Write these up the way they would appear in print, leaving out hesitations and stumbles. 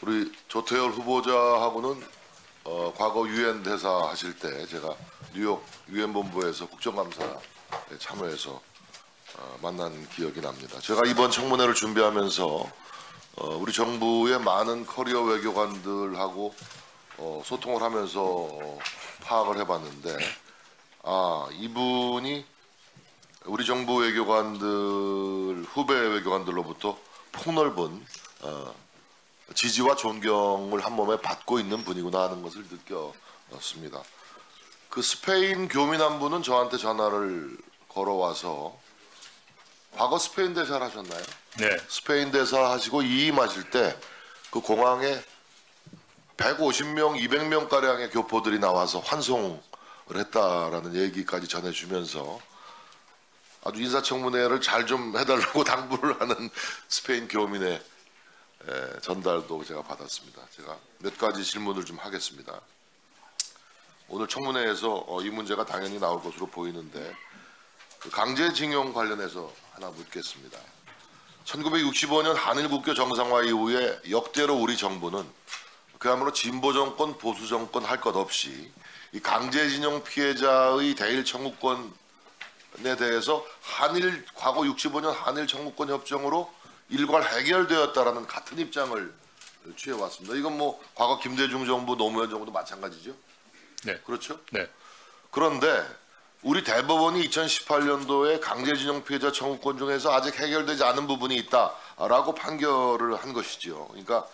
우리 조태열 후보자하고는 과거 유엔 대사 하실 때 제가 뉴욕 유엔 본부에서 국정감사에 참여해서 만난 기억이 납니다. 제가 이번 청문회를 준비하면서 우리 정부의 많은 커리어 외교관들하고 소통을 하면서 파악을 해봤는데, 아, 이분이 우리 정부 외교관들, 후배 외교관들로부터 폭넓은 지지와 존경을 한 몸에 받고 있는 분이구나 하는 것을 느꼈습니다. 그 스페인 교민 한 분은 저한테 전화를 걸어와서, 과거 스페인 대사를 하셨나요? 네. 스페인 대사 하시고 이임하실 때 그 공항에 150명, 200명가량의 교포들이 나와서 환송을 했다라는 얘기까지 전해주면서 아주 인사청문회를 잘 좀 해달라고 당부를 하는 스페인 교민의 전달도 제가 받았습니다. 제가 몇 가지 질문을 좀 하겠습니다. 오늘 청문회에서 이 문제가 당연히 나올 것으로 보이는데 그 강제징용 관련해서 하나 묻겠습니다. 1965년 한일국교 정상화 이후에 역대로 우리 정부는 그야말로 진보 정권, 보수 정권 할 것 없이 이 강제징용 피해자의 대일 청구권에 대해서 한일 과거 65년 한일 청구권 협정으로 일괄 해결되었다라는 같은 입장을 취해왔습니다. 이건 뭐 과거 김대중 정부, 노무현 정부도 마찬가지죠? 네, 그렇죠? 네. 그런데 우리 대법원이 2018년도에 강제징용 피해자 청구권 중에서 아직 해결되지 않은 부분이 있다라고 판결을 한 것이죠. 그러니까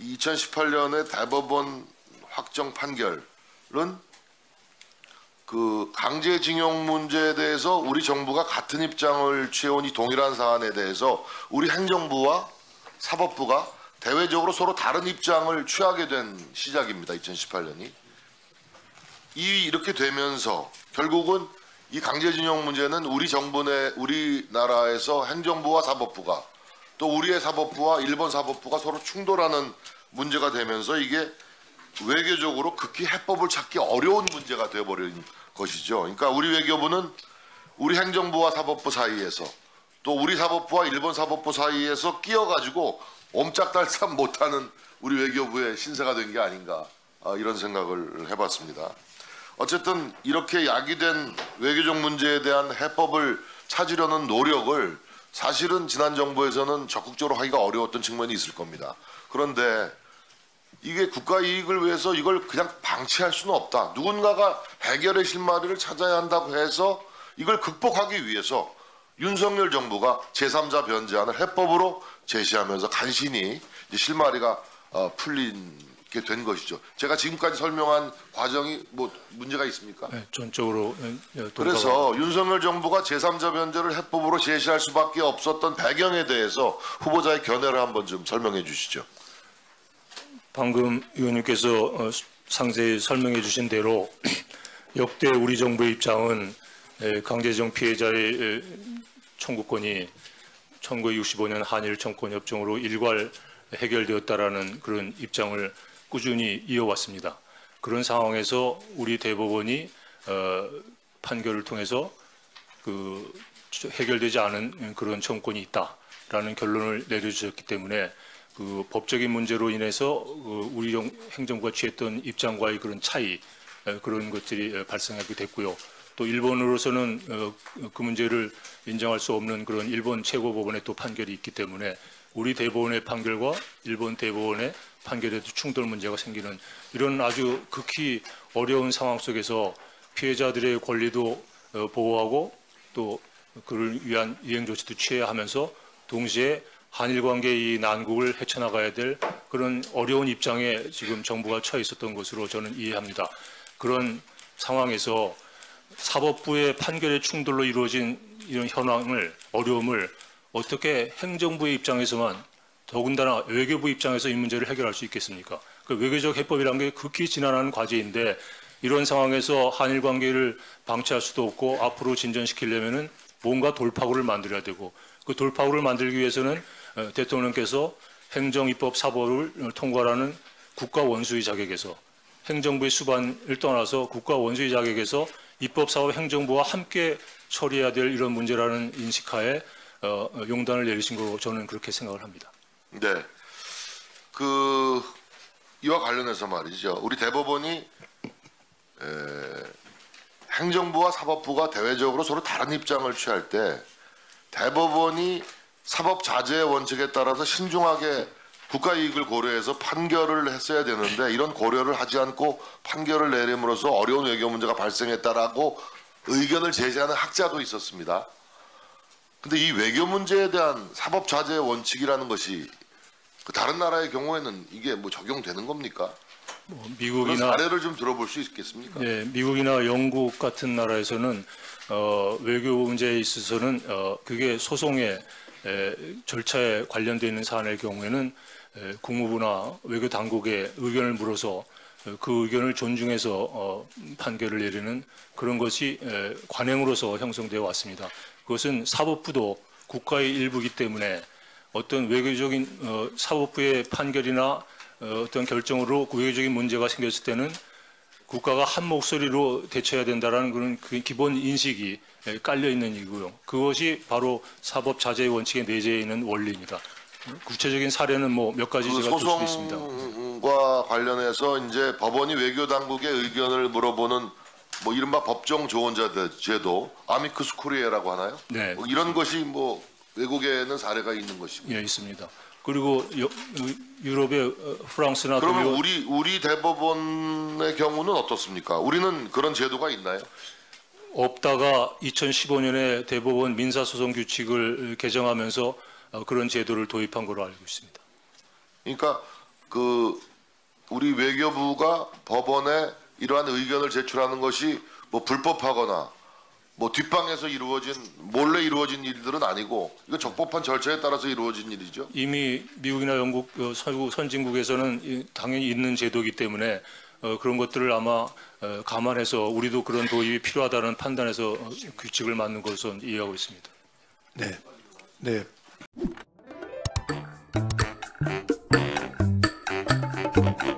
2018년에 대법원 확정 판결은 그 강제징용 문제에 대해서 우리 정부가 같은 입장을 취해온 이 동일한 사안에 대해서 우리 행정부와 사법부가 대외적으로 서로 다른 입장을 취하게 된 시작입니다. 2018년이. 이렇게 되면서 결국은 이 강제징용 문제는 우리 정부 내 우리나라에서 행정부와 사법부가 또 우리의 사법부와 일본 사법부가 서로 충돌하는 문제가 되면서 이게 외교적으로 극히 해법을 찾기 어려운 문제가 되어버린 것이죠. 그러니까 우리 외교부는 우리 행정부와 사법부 사이에서 또 우리 사법부와 일본 사법부 사이에서 끼어가지고 옴짝달싹 못하는 우리 외교부의 신세가 된 게 아닌가, 이런 생각을 해봤습니다. 어쨌든 이렇게 야기된 외교적 문제에 대한 해법을 찾으려는 노력을 사실은 지난 정부에서는 적극적으로 하기가 어려웠던 측면이 있을 겁니다. 그런데 이게 국가 이익을 위해서 이걸 그냥 방치할 수는 없다. 누군가가 해결의 실마리를 찾아야 한다고 해서 이걸 극복하기 위해서 윤석열 정부가 제3자 변제안을 해법으로 제시하면서 간신히 실마리가 풀리게 된 것이죠. 제가 지금까지 설명한 과정이 뭐 문제가 있습니까? 네, 전적으로. 그래서 윤석열 정부가 제3자 변제를 해법으로 제시할 수밖에 없었던 배경에 대해서 후보자의 견해를 한번 좀 설명해 주시죠. 방금 의원님께서 상세히 설명해 주신 대로 역대 우리 정부의 입장은 강제징용 피해자의 청구권이 1965년 한일 청구권협정으로 일괄 해결되었다라는 그런 입장을 꾸준히 이어왔습니다. 그런 상황에서 우리 대법원이 판결을 통해서 그 해결되지 않은 그런 청구권이 있다라는 결론을 내려주셨기 때문에 그 법적인 문제로 인해서 우리 행정부가 취했던 입장과의 그런 차이, 그런 것들이 발생하게 됐고요. 또 일본으로서는 그 문제를 인정할 수 없는 그런 일본 최고법원의 또 판결이 있기 때문에 우리 대법원의 판결과 일본 대법원의 판결에도 충돌 문제가 생기는 이런 아주 극히 어려운 상황 속에서 피해자들의 권리도 보호하고 또 그를 위한 이행 조치도 취해야 하면서 동시에 한일 관계의 난국을 헤쳐나가야 될 그런 어려운 입장에 지금 정부가 처해 있었던 것으로 저는 이해합니다. 그런 상황에서 사법부의 판결의 충돌로 이루어진 이런 현황을, 어려움을 어떻게 행정부의 입장에서만, 더군다나 외교부 입장에서 이 문제를 해결할 수 있겠습니까? 그 외교적 해법이라는 게 극히 지난하는 과제인데 이런 상황에서 한일 관계를 방치할 수도 없고 앞으로 진전시키려면은 뭔가 돌파구를 만들어야 되고 그 돌파구를 만들기 위해서는 대통령께서 행정입법 사법을 통과하는 국가 원수의 자격에서 행정부의 수반을 떠나서 국가 원수의 자격에서 입법사법 행정부와 함께 처리해야 될 이런 문제라는 인식하에 용단을 내리신 거로 저는 그렇게 생각을 합니다. 네, 그 이와 관련해서 말이죠. 우리 대법원이 행정부와 사법부가 대외적으로 서로 다른 입장을 취할 때 대법원이 사법자제의 원칙에 따라서 신중하게 국가이익을 고려해서 판결을 했어야 되는데 이런 고려를 하지 않고 판결을 내림으로써 어려운 외교 문제가 발생했다라고 의견을 제시하는 학자도 있었습니다. 근데 이 외교 문제에 대한 사법자제의 원칙이라는 것이 다른 나라의 경우에는 이게 뭐 적용되는 겁니까? 뭐 미국이나 사례를 좀 들어볼 수 있겠습니까? 네, 미국이나 영국 같은 나라에서는 외교 문제에 있어서는 그게 소송의 절차에 관련되어 있는 사안의 경우에는 국무부나 외교 당국의 의견을 물어서 그 의견을 존중해서 판결을 내리는 그런 것이 관행으로서 형성되어 왔습니다. 그것은 사법부도 국가의 일부이기 때문에 어떤 외교적인 사법부의 판결이나 어떤 결정으로 외교적인 문제가 생겼을 때는 국가가 한 목소리로 대처해야 된다라는 그런 그 기본 인식이 깔려 있는 이고요. 그것이 바로 사법 자제의 원칙에 내재해 있는 원리입니다. 구체적인 사례는 뭐 몇 가지 제가 볼 수 있습니다. 소송과 관련해서 이제 법원이 외교 당국의 의견을 물어보는 뭐 이른바 법정 조언자 제도, 아미쿠스 코리아라고 하나요? 네. 뭐 이런 것이 뭐 외국에는 사례가 있는 것입니다. 예, 있습니다. 그리고 유럽의 프랑스나 그러면 독일... 우리 대법원의 경우는 어떻습니까? 우리는 그런 제도가 있나요? 없다가 2015년에 대법원 민사소송 규칙을 개정하면서 그런 제도를 도입한 걸로 알고 있습니다. 그러니까 그 우리 외교부가 법원에 이러한 의견을 제출하는 것이 뭐 불법하거나 뭐 뒷방에서 몰래 이루어진 일들은 아니고 이거 적법한 절차에 따라서 이루어진 일이죠. 이미 미국이나 영국, 서구 선진국에서는 당연히 있는 제도이기 때문에 그런 것들을 아마 감안해서 우리도 그런 도입이 필요하다는 판단에서 규칙을 만든 것으로 이해하고 있습니다. 네. 네.